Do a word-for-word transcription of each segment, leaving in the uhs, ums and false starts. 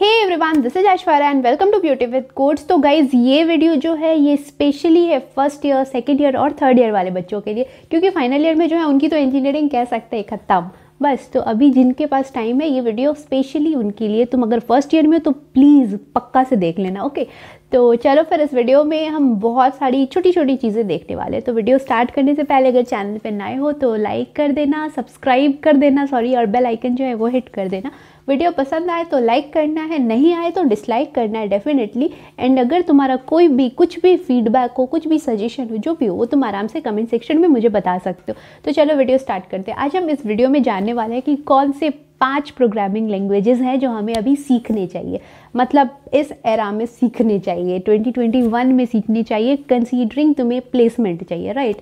Hey everyone, this is Aishwarya and welcome to beauty with codes. तो guys, ये video जो है ये स्पेशली है फर्स्ट ईयर, सेकेंड ईयर और थर्ड ईयर वाले बच्चों के लिए, क्योंकि फाइनल ईयर में जो है उनकी तो इंजीनियरिंग कह सकते हैं खत्म। बस तो अभी जिनके पास टाइम है ये वीडियो स्पेशली उनके लिए। तुम अगर फर्स्ट ईयर में हो तो प्लीज़ पक्का से देख लेना, ओके। तो चलो फिर इस वीडियो में हम बहुत सारी छोटी छोटी चीज़ें देखने वाले हैं। तो वीडियो स्टार्ट करने से पहले अगर चैनल पे नए हो तो लाइक कर देना, सब्सक्राइब कर देना सॉरी और बेल आइकन जो है वो हिट कर देना। वीडियो पसंद आए तो लाइक करना है, नहीं आए तो डिसलाइक करना है डेफिनेटली। एंड अगर तुम्हारा कोई भी कुछ भी फीडबैक हो, कुछ भी सजेशन हो, जो भी हो, वो तुम आराम से कमेंट सेक्शन में मुझे बता सकते हो। तो चलो वीडियो स्टार्ट करते हैं। आज हम इस वीडियो में जानने वाले हैं कि कौन से पांच प्रोग्रामिंग लैंग्वेजेस हैं जो हमें अभी सीखने चाहिए, मतलब इस एरा में सीखने चाहिए, ट्वेंटी ट्वेंटी वन में सीखने चाहिए, कंसीडरिंग तुम्हें प्लेसमेंट चाहिए, राइट।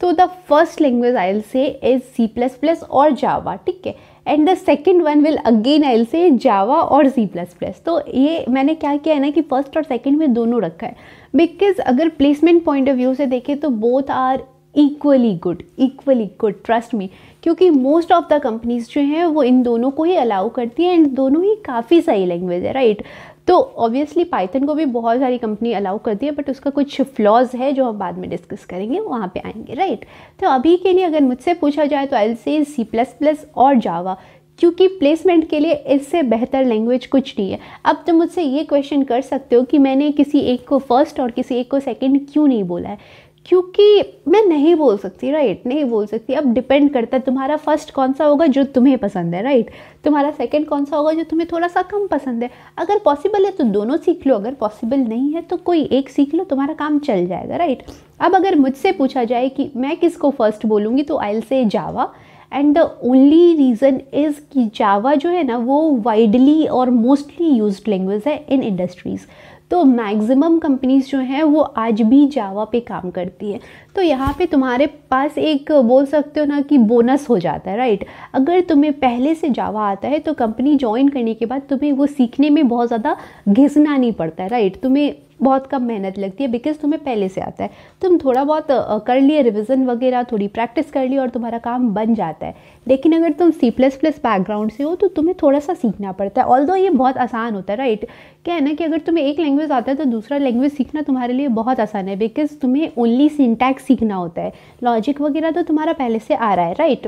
तो the first language I will say is C plus plus और जावा, ठीक है। And the second one will again I will say Java और सी प्लस प्लस। तो ये मैंने क्या किया है ना कि फर्स्ट और सेकेंड में दोनों रखा है, बिकॉज अगर प्लेसमेंट पॉइंट ऑफ व्यू से देखें तो both are equally good, equally good, trust me, क्योंकि मोस्ट ऑफ द कंपनीज जो हैं वो इन दोनों को ही अलाउ करती हैं एंड दोनों ही काफ़ी सही लैंग्वेज है, राइट। तो ऑब्वियसली पाइथन को भी बहुत सारी कंपनी अलाउ करती है, बट उसका कुछ फ्लॉज है जो हम बाद में डिस्कस करेंगे, वहाँ पे आएंगे, राइट। तो अभी के लिए अगर मुझसे पूछा जाए तो आई विल से सी प्लस प्लस और जावा, क्योंकि प्लेसमेंट के लिए इससे बेहतर लैंग्वेज कुछ नहीं है। अब तुम मुझसे ये क्वेश्चन कर सकते हो कि मैंने किसी एक को फर्स्ट और किसी एक को सेकेंड क्यों नहीं बोला है, क्योंकि मैं नहीं बोल सकती, राइट, नहीं बोल सकती। अब डिपेंड करता है तुम्हारा फर्स्ट कौन सा होगा जो तुम्हें पसंद है, राइट, तुम्हारा सेकंड कौन सा होगा जो तुम्हें थोड़ा सा कम पसंद है। अगर पॉसिबल है तो दोनों सीख लो, अगर पॉसिबल नहीं है तो कोई एक सीख लो, तुम्हारा काम चल जाएगा, राइट। अब अगर मुझसे पूछा जाए कि मैं किसको फर्स्ट बोलूँगी तो I will say Java. And the only reason is कि जावा जो है ना वो वाइडली और मोस्टली यूज्ड लैंग्वेज है इन इंडस्ट्रीज़। तो मैक्सिमम कंपनीज़ जो हैं वो आज भी जावा पे काम करती है। तो यहाँ पे तुम्हारे पास एक बोल सकते हो ना कि बोनस हो जाता है, राइट। अगर तुम्हें पहले से जावा आता है तो कंपनी ज्वाइन करने के बाद तुम्हें वो सीखने में बहुत ज़्यादा घिसना नहीं पड़ता है, राइट। तुम्हें बहुत कम मेहनत लगती है बिकॉज तुम्हें पहले से आता है, तुम थोड़ा बहुत कर लिए रिवीजन वगैरह, थोड़ी प्रैक्टिस कर ली और तुम्हारा काम बन जाता है। लेकिन अगर तुम सी प्लस प्लस बैकग्राउंड से हो तो तुम्हें थोड़ा सा सीखना पड़ता है, ऑल्दो ये बहुत आसान होता है, राइट। क्या है ना कि अगर तुम्हें एक लैंग्वेज आता है तो दूसरा लैंग्वेज सीखना तुम्हारे लिए बहुत आसान है, बिकॉज तुम्हें ओनली सिंटैक्स सीखना होता है, लॉजिक वगैरह तो तुम्हारा पहले से आ रहा है, राइट।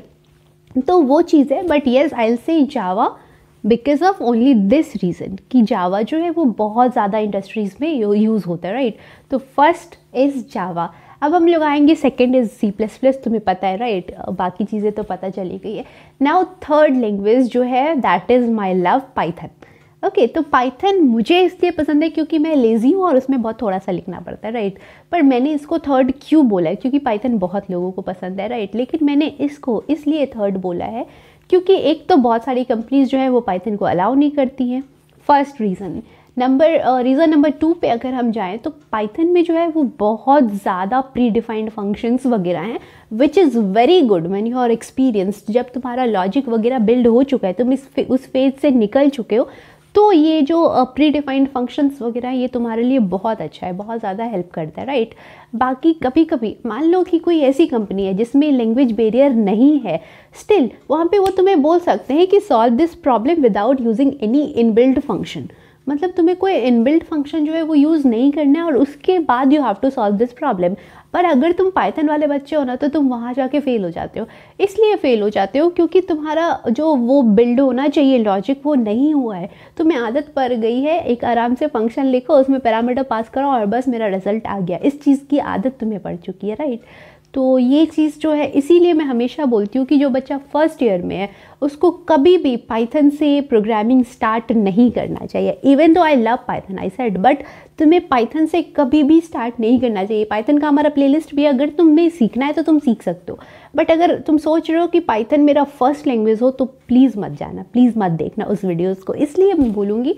तो वो चीज़ है, but yes I will say Java because of only this reason कि जावा जो है वो बहुत ज़्यादा इंडस्ट्रीज़ में यूज़ होता है, राइट। तो फर्स्ट इज़ जावा। अब हम लोग आएंगे second is C plus plus, तुम्हें पता है, राइट, बाकी चीज़ें तो पता चली गई है। नाउ थर्ड लैंग्वेज जो है that is my love, Python, okay. तो पाइथन मुझे इसलिए पसंद है क्योंकि मैं लेज़ी हूँ और उसमें बहुत थोड़ा सा लिखना पड़ता है, राइट। पर मैंने इसको थर्ड क्यों बोला है? क्योंकि पाइथन बहुत लोगों को पसंद है, राइट, लेकिन मैंने इसको इसलिए थर्ड बोला है क्योंकि एक तो बहुत सारी कंपनीज़ जो है वो पाइथन को अलाउ नहीं करती हैं, first reason. Number reason number two पे अगर हम जाएँ तो पाइथन में जो है वो बहुत ज़्यादा प्री डिफाइंड फंक्शंस वगैरह हैं, which is very good when you are experienced. जब तुम्हारा लॉजिक वगैरह बिल्ड हो चुका है, तुम इस उस फेज से निकल चुके हो, तो ये जो प्री डिफाइंड फंक्शंस वगैरह ये तुम्हारे लिए बहुत अच्छा है, बहुत ज़्यादा हेल्प करता है, राइट। बाकी कभी कभी मान लो कि कोई ऐसी कंपनी है जिसमें लैंग्वेज बैरियर नहीं है, स्टिल वहाँ पे वो तुम्हें बोल सकते हैं कि solve this problem without using any inbuilt function, मतलब तुम्हें कोई इनबिल्ड फंक्शन जो है वो यूज़ नहीं करना है और उसके बाद you have to solve this problem. पर अगर तुम पाइथन वाले बच्चे हो ना तो तुम वहाँ जाके फेल हो जाते हो, इसलिए फेल हो जाते हो क्योंकि तुम्हारा जो वो बिल्ड होना चाहिए लॉजिक वो नहीं हुआ है, तुम्हें आदत पड़ गई है एक आराम से फंक्शन लिखो, उसमें पैरामीटर पास करो और बस मेरा रिजल्ट आ गया, इस चीज़ की आदत तुम्हें पड़ चुकी है, राइट। तो ये चीज़ जो है, इसीलिए मैं हमेशा बोलती हूँ कि जो बच्चा फर्स्ट ईयर में है उसको कभी भी पाइथन से प्रोग्रामिंग स्टार्ट नहीं करना चाहिए। Even though I love Python I said, but तुम्हें पाइथन से कभी भी स्टार्ट नहीं करना चाहिए। पाइथन का हमारा प्लेलिस्ट भी, अगर तुमने सीखना है तो तुम सीख सकते हो, बट अगर तुम सोच रहे हो कि पाइथन मेरा फर्स्ट लैंग्वेज हो तो प्लीज़ मत जाना, प्लीज़ मत देखना उस वीडियोज़ को, इसलिए मैं बोलूँगी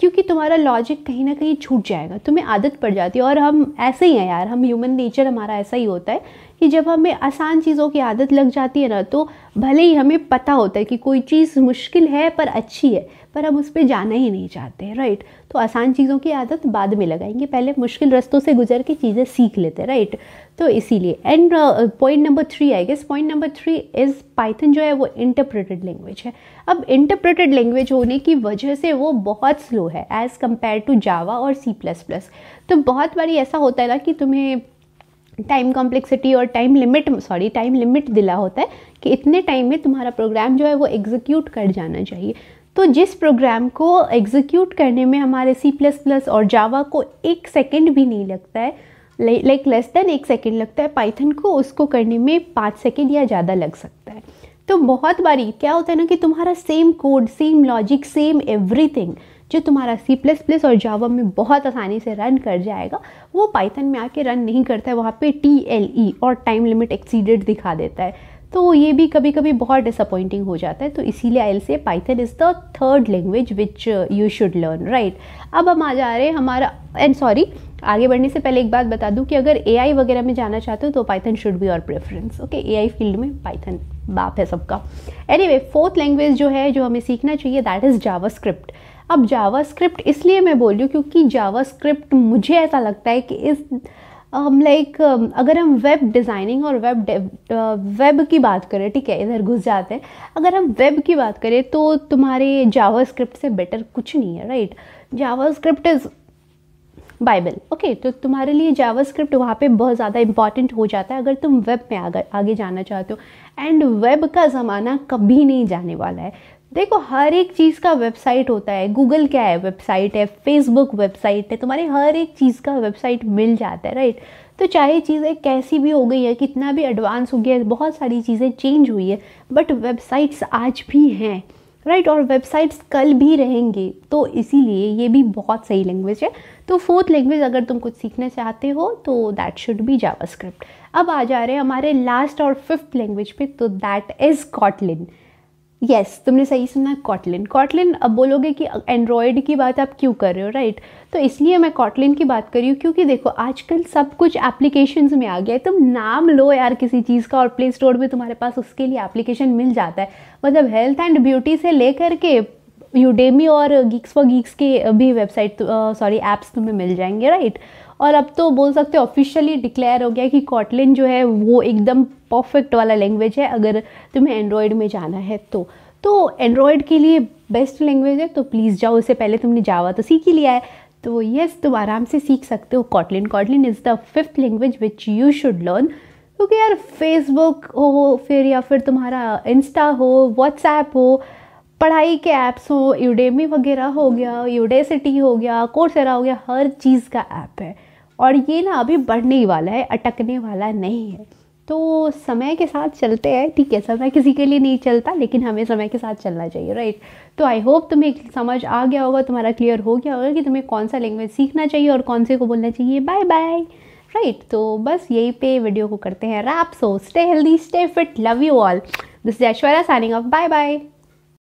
क्योंकि तुम्हारा लॉजिक कहीं ना कहीं छूट जाएगा, तुम्हें आदत पड़ जाती है। और हम ऐसे ही हैं यार, हम ह्यूमन नेचर हमारा ऐसा ही होता है कि जब हमें आसान चीज़ों की आदत लग जाती है ना तो भले ही हमें पता होता है कि कोई चीज़ मुश्किल है पर अच्छी है, पर हम उस पर जाना ही नहीं चाहते, राइट। तो आसान चीज़ों की आदत बाद में लगाएंगे, पहले मुश्किल रास्तों से गुजर के चीज़ें सीख लेते, राइट। तो इसीलिए and point number three I guess point number three is Python जो है वो इंटरप्रेटेड लैंग्वेज है। अब इंटरप्रेटेड लैंग्वेज होने की वजह से वो बहुत स्लो है एज़ कम्पेयर टू जावा और सी प्लस प्लस। तो बहुत बारी ऐसा होता है ना कि तुम्हें टाइम कॉम्प्लेक्सिटी और time limit sorry time limit दिला होता है कि इतने टाइम में तुम्हारा प्रोग्राम जो है वो एग्जीक्यूट कर जाना चाहिए। तो जिस प्रोग्राम को एग्जीक्यूट करने में हमारे सी प्लस प्लस और जावा को एक सेकंड भी नहीं लगता है, लाइक लेस देन एक सेकंड लगता है, पाइथन को उसको करने में पाँच सेकंड या ज़्यादा लग सकता है। तो बहुत बारी क्या होता है ना कि तुम्हारा same code, same logic, same everything जो तुम्हारा सी प्लस प्लस और जावा में बहुत आसानी से रन कर जाएगा वो पाइथन में आके रन नहीं करता है, वहाँ पे टी एल ई और टाइम लिमिट एक्सीडेड दिखा देता है। तो ये भी कभी कभी बहुत डिसअपॉइंटिंग हो जाता है। तो इसीलिए I'll say Python is the third language which you should learn, right. अब हम आ जा रहे हैं हमारा एंड सॉरी आगे बढ़ने से पहले एक बात बता दूं कि अगर एआई वगैरह में जाना चाहते हो तो Python should be your preference, okay. AI field में पाइथन बाप है सबका। एनीवे फोर्थ लैंग्वेज जो है जो हमें सीखना चाहिए दैट इज़ जावास्क्रिप्ट। अब जावास्क्रिप्ट इसलिए मैं बोल रही हूँ क्योंकि जावास्क्रिप्ट मुझे ऐसा लगता है कि इस हम लाइक अगर हम वेब डिज़ाइनिंग और वेब वेब की बात करें, ठीक है इधर घुस जाते हैं, अगर हम वेब की बात करें तो तुम्हारे जावास्क्रिप्ट से बेटर कुछ नहीं है, right. JavaScript is Bible, okay. तो तुम्हारे लिए जावास्क्रिप्ट वहाँ पे बहुत ज़्यादा इंपॉर्टेंट हो जाता है अगर तुम वेब में आगे आगे जाना चाहते हो। एंड वेब का ज़माना कभी नहीं जाने वाला है। देखो हर एक चीज़ का वेबसाइट होता है, गूगल क्या है वेबसाइट है, फेसबुक वेबसाइट है, तुम्हारे हर एक चीज़ का वेबसाइट मिल जाता है, राइट। तो चाहे चीज़ें कैसी भी हो गई है, कितना भी एडवांस हो गया है, बहुत सारी चीज़ें चेंज हुई है, बट वेबसाइट्स आज भी हैं, राइट right, और वेबसाइट्स कल भी रहेंगे। तो इसीलिए ये भी बहुत सही लैंग्वेज है। तो फोर्थ लैंग्वेज अगर तुम कुछ सीखना चाहते हो तो दैट शुड बी जावास्क्रिप्ट। अब आ जा रहे हैं हमारे लास्ट और फिफ्थ लैंग्वेज पे, तो दैट इज़ कॉटलिन। यस तुमने सही सुना, कॉटलिन। कॉटलिन अब बोलोगे कि एंड्रॉयड की बात आप क्यों कर रहे हो, राइट right? तो इसलिए मैं कॉटलिन की बात कर रही हूँ क्योंकि देखो आजकल सब कुछ एप्लीकेशंस में आ गया है। तुम नाम लो यार किसी चीज़ का और प्ले स्टोर में तुम्हारे पास उसके लिए एप्लीकेशन मिल जाता है। मतलब हेल्थ एंड ब्यूटी से लेकर के यूडेमी और गीक्स फॉर गीक्स के भी वेबसाइट सॉरी ऐप्स तुम्हें मिल जाएंगे, राइट right? और अब तो बोल सकते हो ऑफिशियली डिक्लेयर हो गया कि कॉटलिन जो है वो एकदम परफेक्ट वाला लैंग्वेज है अगर तुम्हें एंड्रॉयड में जाना है तो। तो एंड्रॉयड के लिए बेस्ट लैंग्वेज है, तो प्लीज़ जाओ। उससे पहले तुमने जावा तो सीख ही लिया है, तो येस तुम आराम से सीख सकते हो Kotlin. Kotlin is the fifth language which you should learn, क्योंकि यार फेसबुक हो फिर या फिर तुम्हारा इंस्टा हो, व्हाट्सएप हो, पढ़ाई के ऐप्स हो, यूडेमी वगैरह हो गया, यूडेसिटी हो गया, कोर्सेरा हो गया, हर चीज़ का ऐप है। और ये ना अभी बढ़ने ही वाला है, अटकने वाला नहीं है। तो समय के साथ चलते हैं, ठीक है। समय किसी के लिए नहीं चलता लेकिन हमें समय के साथ चलना चाहिए, राइट। तो आई होप तुम्हें समझ आ गया होगा, तुम्हारा क्लियर हो गया होगा कि तुम्हें कौन सा लैंग्वेज सीखना चाहिए और कौन से को बोलना चाहिए बाय बाय, राइट। तो बस यही पे वीडियो को करते हैं wrap. So stay healthy, stay fit, love you all. This is Aishwarya signing off, bye bye.